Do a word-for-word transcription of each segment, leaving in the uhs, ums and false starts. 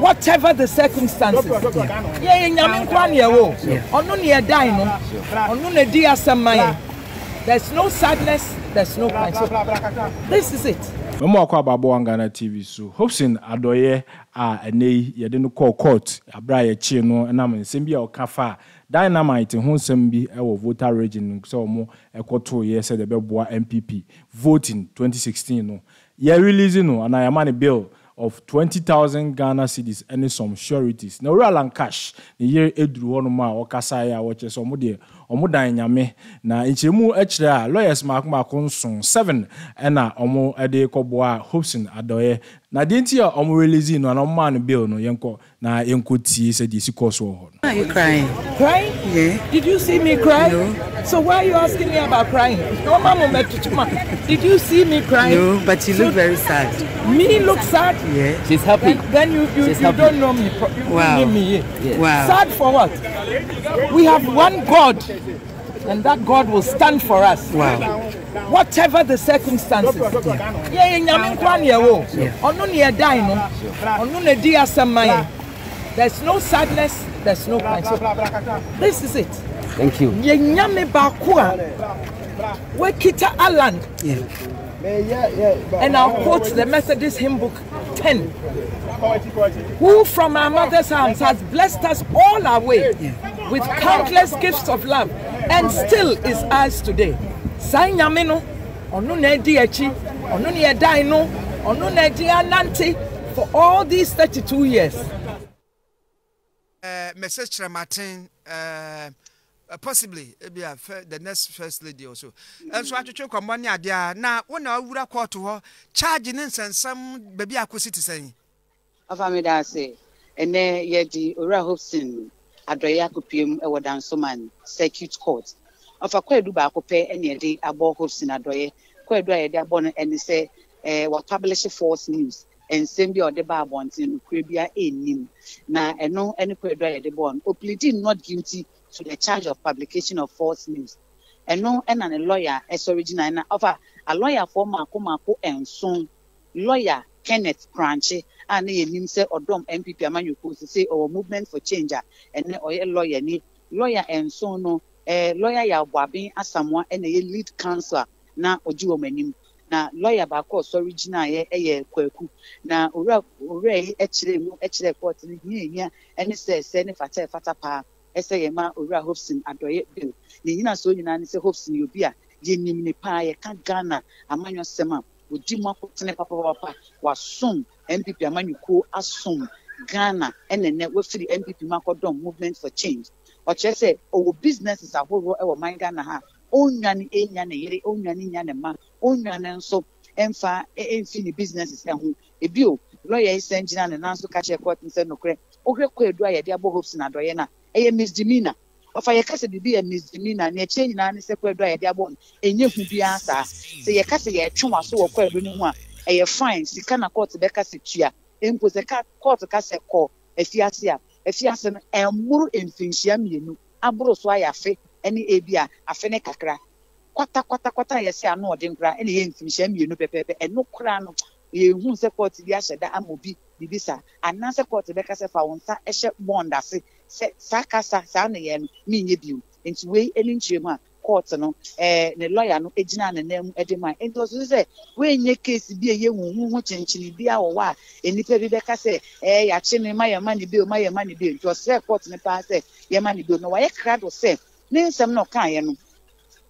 Whatever the circumstances, yeah, yeah. There's no sadness, there's no pain. So, this is it. Memo kwa babo angana T V so Hopeson Adorye a enei ye de no call court abraye chi no na mensem bi o kafa dynamite ho nsem bi e wo voter region so mo e kwoto ye se de beboa N P P voting twenty sixteen no ye release no and I am on a bill of twenty thousand Ghana cedis and some sureties. Now, real and cash, the year Edru Honoma or Kasaya watches or Mudia or Mudanyame. Now, Inchemu Echra, lawyers Mark Marconson, seven, and Omo Ade Koboa, Hopeson Adorye. Now, didn't you Omo releasing on a man bill no Yanko? Now, Yanko T said this course war. Are you crying? Crying? Yeah. Did you see me cry? No. So, why are you asking me about crying? No, Mama, did you see me crying? No, but you look so very sad. Me look sad? Yeah. She's happy. And then you, you, you don't know me. You wow. Name me yeah. Wow. Sad for what? We have one God, and that God will stand for us. Wow. Whatever the circumstances. Yeah. Yeah. There's no sadness, there's no pain. So, this is it. Thank you. Yeah. And I'll quote the Methodist hymn book ten. Who from our mother's hands has blessed us all our way yeah. with countless gifts of love and still is ours today. For all these thirty-two years. Uh, message from Martin. Uh... Uh, possibly, it'll be a the next first lady or so. And so I have to check on money idea. Now, when I would have called to her, charging in some baby, I could sit saying, Of Amida say, and then yet the Ura Hopeson Adorye Copium, a down so man, circuit court. Of a queer duba could pay any day about Hopeson Adorye, queer dry their bonnet and say, eh, what published false news. And send me or the bar bonds in Ukraine in him. Now, and no any queer dry the bond, or pleading not guilty. To the charge of publication of false news. And no, and a lawyer, as original, of a lawyer for Makomako and son, lawyer Kenneth Crunchy, and a name say or dumb M P P, a man you could say, or movement for change, and or a lawyer, lawyer and son, no, a lawyer Yawabi as someone and a lead counselor, now or Juomenim, now lawyer Bakos original, a quirku, now Ray, actually, actually, quarterly, yeah, and it says, send it for Fatapa. S A M A Ura Hopeson Adorye bill. Nina so United Hopeson you'll be a genuine pie, can't Ghana, a manual sema, with Jim Papa was soon M P P a manual as soon Ghana and the network for the M P P Macodon movement for change. Or just say, oh, businesses are whole over my Ghana ha, own yan, a yan, a own yan, yan, man, own yan, and so emfa, a infini businesses and who a bill. Lawyer is sending an answer catch a court and send no crack. Oh, queer do I, dear Hopeson Adorye. A misdemeanor. Of a case to be a misdemeanor, near change and separate by their bond, a new answer. Say a case, a chuma so a queer one, a fine, she cannot court the Cassitia, impose a court a casset call, a fiasia, a fiasan, and more infinitiam, you know, Ambroswaya fe, any abia, a fenecacra. Quata, quata, quata, yes, I know, Dinkra, any infinitiam, you know, Pepe, and no crown. You won't support the Asha that I will be the visa, and answer court the Becassa for one, Asha Bonda, say, Sakasa, Sani, and me, you, into way, and in Chima, court, no, eh, the lawyer, no, Edina, and them, Edema, and those say, when your case be a young woman, watching Chili, be our wife, and if every Becca say, eh, I chin my money bill, my money bill, yourself, court in the past, your money bill, no, I cried or say, name some no kind,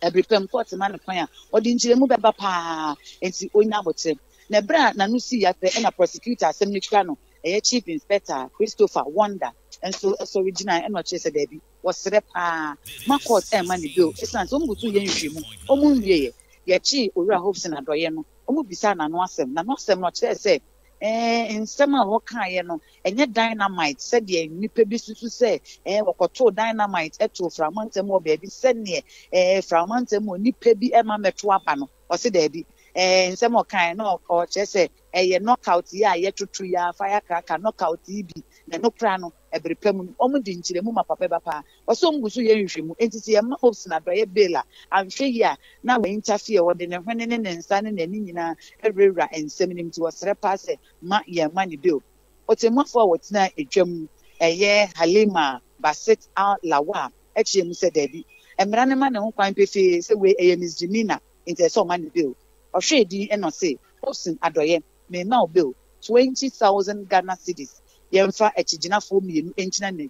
every pump court a man of fire, or didn't you move about pa, and see, oh, now what's him. Nebra Nanusi at the end of prosecutor, Assembly Crano, a chief inspector, Christopher Wonder, and so as original and not Chester Debbie was rep. Ah, Marcos and Money Bill, it's not so much to Yenshim, Omun Ye, Yachi, Ura Hopeson Adorye, Omubisan and Wassam, Nanosam, not Chester, eh, in summer Hokayano, and yet dynamite, said ye, Nipebis to say, eh, Wakoto dynamite, eto from Montemo, baby, send me, eh, from Montemo, Nipebi, Emma Metuapano, or said Debbie. And some kind of or just say a knockout ya yet to tree firecracker knockout E B the no crano a breplum omid in the mumma papa or some go to you and to see a Hopeson Adorye bela and fear now we interfere with the running and standing and in every ra and sending him to a repasse ma ye money bill. What a month forward now, a gem, a year, Halima, Bassett, our Lawa, actually, Mister Debbie, and Ranaman and Unquine Piffy, say, we a Miss Jimina into so many bill, or shady and not say, Hopeson Adorye, may now bill twenty thousand Ghana cities. Yemfa a Chigina four million, ancient and a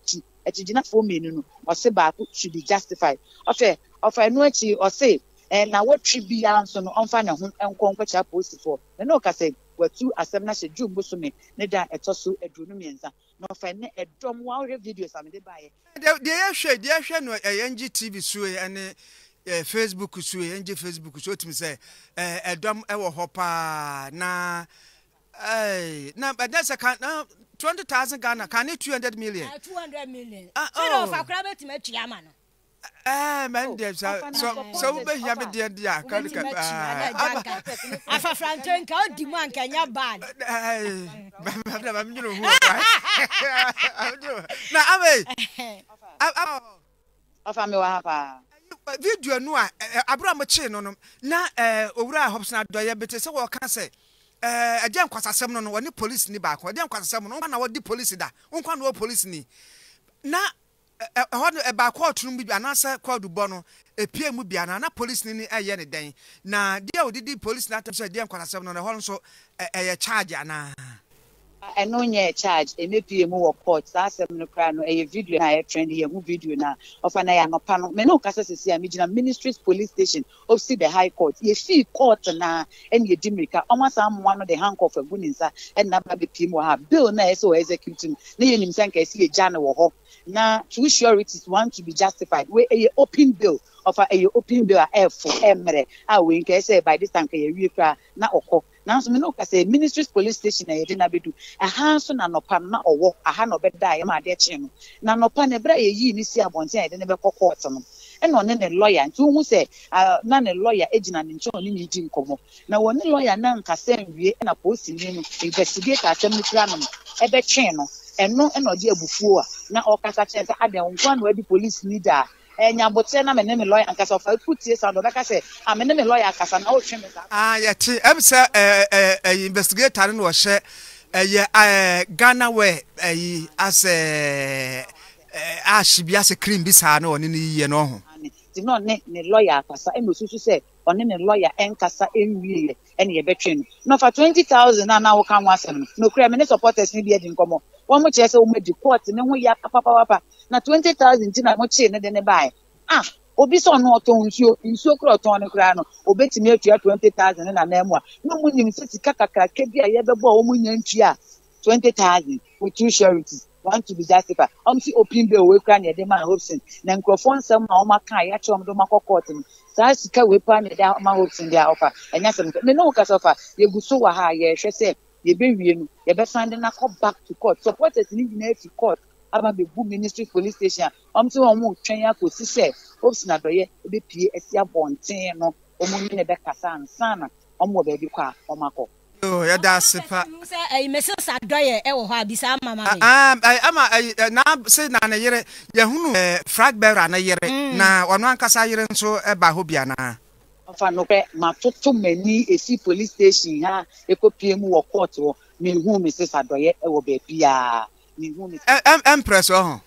Chigina four million, or Sebaku should be justified. Or fair, or fair, no, or say, and now what should be answered on final and conquer post for. The Noka said, were two assemblies a Jew Bosome, Neda a Tosu, a Drumianza, nor Fane, a drum wall videos. I mean, they buy it. They are shared, they are shared no N G T V Sue and Facebook Sue, N G Facebook Sue to me say, a drum ever hopper na. Hey, no, but that's a can't now. Twenty thousand Ghana, can it two hundred million? Uh, two hundred million. Uh, oh, for Crabbe to make Yamano. Ah, man, there's so so we have a dear dear. If a Franklin can't demand, can you ban? I'm you know who I am. Now, I'm a family. But video no, I brought my chain on them. Now, uh, Ura Hopeson Adorye, but it's all can say. Eh uh, agyan kwasa sem no no woni police ni baako agyan kwasa sem no na wodi police da wonkwano wo police ni na ho no e baako otun bi anasa kwadu bo no epie mu bia na na police ni ni eye ne den na dia odidi police na atamso agyan kwasa sem no na ho nso eye charge ana eno nye charge emepie mu wo court sa sem no kra no eye video na eye trend ye hu video na ofa na ya nopa no me no kasa sesi a mejina ministries police station of see the high court ye fee court na en ye dimrika omasa mo no the hand of aguninsa en na ba be pie mu ha bill na so executing na ye nim sanka si ye jana wo ho na true sureties want to be justified we a open bill of a open bill a for emre a we nka say by this time ka ye wie kra na okọ now, so no say ministries police station I didn't be do a hanson and open na or walk a hand or bed die my dear chin. Now, no pan a bra ye ni see a bonte, I didn't ever court some. And on a lawyer and two who say, uh, none a lawyer agent and insurance in Jim Como. Now, one lawyer none can send me and a post in him investigate a semi planum, a bed channel, and no an idea before. Now, all Cassachens had their one where the police leader. And your botan, I'm a name lawyer, and Castle put this on the back. I say, I'm a name lawyer, Cassan, old chimney. Ah, yet, I'm sir, a investigator and was share a Ghana way as a ash be as a cream this hand on any year. No, did not name a lawyer, Cassa, and was to say, or name a lawyer and Cassa in real any veteran. No, for twenty thousand an hour come once and no criminal supporters need yet in common. One much as all made the court, and then we have a papa. Now twenty thousand tina much in then buy. Ah, Obison no tones you in so crowd on a crano, obey to me twenty thousand and a memoir. No one in sixty cacaca, Kebia, Yabba, woman and chia, twenty thousand with two sureties, one to be justified. I'm see open bill, we cranny, the man Hopeson, then crofon some Omaka, Yachom, Domako cotton. Sasika, we pan it out my hopes in their offer, and that's a no cast offer. You go so high, yes, she said, you be real, you best find and I come back to court. Supporters living there to court. About the good ministry police station. I'm so much trainer for sister. Hopeson Adorye, the P S A Bontano, Omunebeka San Sana, Omobeduca, Omako. Oh, yeah, that's a Missus Adorye, oh, Habisa, Mamma. Ah, I am a now say Nana Yere, Yahoo, Frag Bear, and a year now, one Casayran so about Hobiana. Fanope, my two many a sea police station, ha, a copium or court or mean whom Missus Adorye, oh, baby. I'm Empress, oh,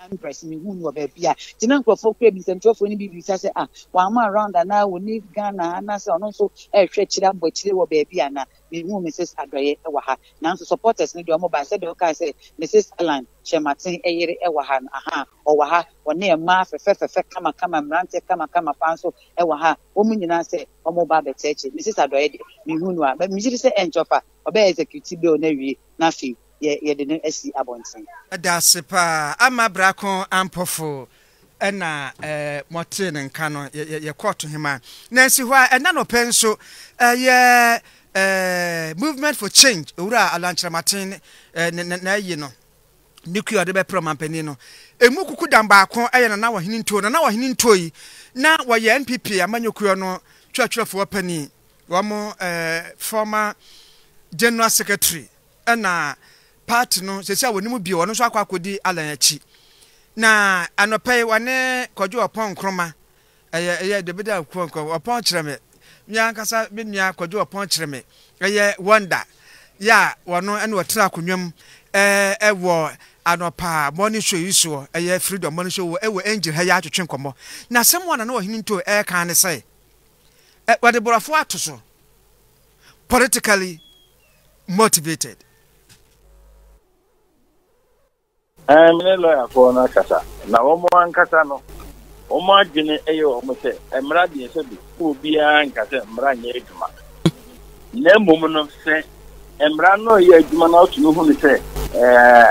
Empress, me who will be here. The number of folk babies and twelve when you say, ah, one more round and now we need Ghana and us and also a stretch up, but she will be here now. Me who Missus Adorye Ewaha. Now, to support us, need your mobile said, okay, say, Missus Alan, Shematin, Ere Ewahan, aha, or Waha, or near Math, Fefe, Kama, Kama, Rante, Kama, Kama, Panso, Ewaha, woman in answer, or mobile the church, Missus Adorye, me who know, but Missus and Chopper, or bear executive bill, Navy, nothing. Yeah, yeah, the S C Abonson. That's a pa. I'm a braco and powerful. And uh, Martin and Cano, you caught him. Nancy, why, and none of pencil, uh, yeah, uh, movement for change. Ura, Alantra Martin, and you know, nuclear debe proman penino. A muku dambacon, I and an hour hinting to an hour hinting toy. Now, why your N P P, a manucuano, church of a penny, one more former general secretary, and uh, part no se se woni mu bi ono so akwakodi alanchi na anopai wane kojo opon kroma eye eye debida opon kroma opon kireme nya nkasa bi nya kojo opon kireme eye wonder ya wono ene watra akonwam eh ewo anopa money show iso eh freedom money show ewo angel ha ya atwetwe nkomo na semwa na na ohini nto eh kan ne sai eh wade borafo atoso politically motivated eh mine lawyer ko na kasa na omo ankasa no omo adwene eye omo se emra de se bi obi ankasa mra nya eduma na mum no se emra no ye eduma na otu no hu ni se eh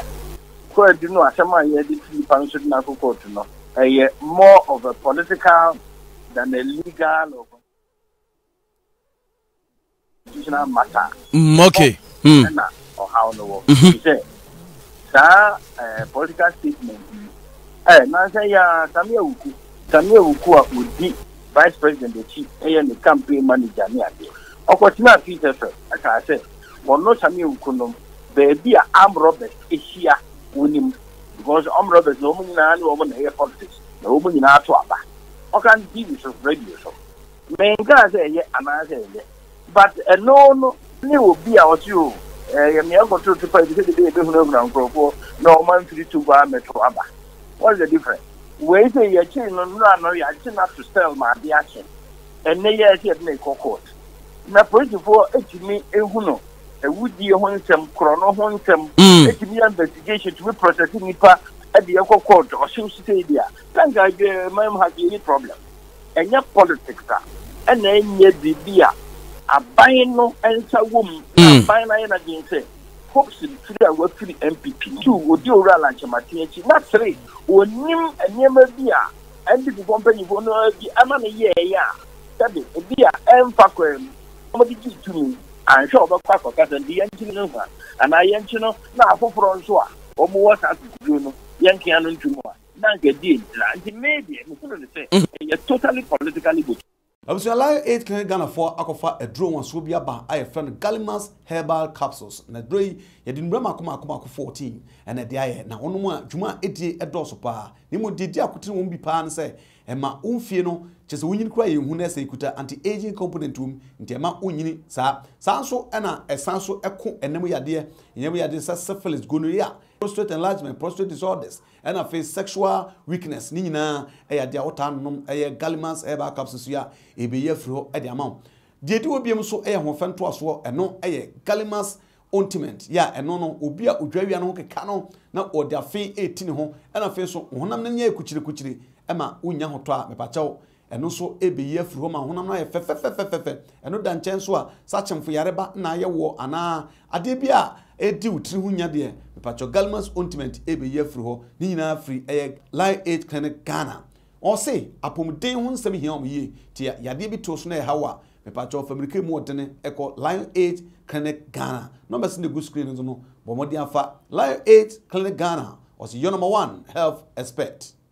ko di no asema ye di pan so na ko court no eh more of a political than a legal or constitutional matter. Mm, okay. Or, mm. Or how no work. Mm-hmm. Say that uh, political statement. Eh, na say ya Samuel Uku. Samuel Uku a odi vice president the chief eh the campaign manager ni ade. Okotina Peter sir, aka say, "Won no Samuel Uku no baby a arm robbers Asia unim because arm robbers no money na no money here politics. No money na to aba. Okan give us radio so. Men ka say ye ana say ye. But uh, no, no, ni will be out you. Eh, me I go to to fight the day be no ground for no man three two ba metro aba. What's the difference? We say you change no no no you change not to sell my action. And na here here na court. Na police for etimi ehu no. E wudi ho nsem kro no ho nsem. Etimi investigation to process nipa e dey go court or so say dia. Thank God ma'am have any problem. Enya politics ta. E na enye bibia. A buying no answer woman, a buying again say, Hopeson three are worth three N P P, two would do Rallanch and Matinchi, not three, or Nim and Yamabia, and the company will know the Amana Yea, Tabby, Bia, and Fakwem, somebody gives to me, and show about Paco, and the engine, and I engine, now for Francois, or more as Juno, Yankee and Juma, Nanka did, and the media, and you're totally politically good. Abusala eight can Ghana for akofa edro one so bia ba aye friend Gallimas herbal capsules na edro yi yedin brema koma koma fourteen and de aye na wono mu adwuma edi edoso pa ni mu didi akotire won bi pa an se e ma unfie no chese wonyini kura ye hu na se ikuta anti aging component um nti ma onyini sa sanso na esanso eko enemu yade enemu yade sa syphilis gonorrhea prostate enlargement, prostate disorders, and a face sexual weakness. Nina, a eh, diaotanum, a eh, Gallimas, ever eh, capsules, a eh, beer fro at eh, the amount. The two be so a eh, homefan to us war, and eh, no a eh, Gallimas ointment, ya, yeah, and eh, no no, ubia, udravian, okay, canon, now or their fee eighteen home, and a face so one and ye kuchiri kuchiri, Emma, unya hotra, me pacho, and eh, no so a eh, beer fro, one and I fefe, and no dan chancellor, such and for yareba, naya war, and ah, a debia. E di utri hunya de mepacho Gallimas ointment e be yefru ho ni nyina free e line eight clinic Ghana o se apomden hu nsem hia om ye ti ya de bi to so na e hawa mepacho fabrike mu odene eko line eight clinic Ghana number sin the good screen no bo modi afa line eight clinic Ghana o se your number one health expert.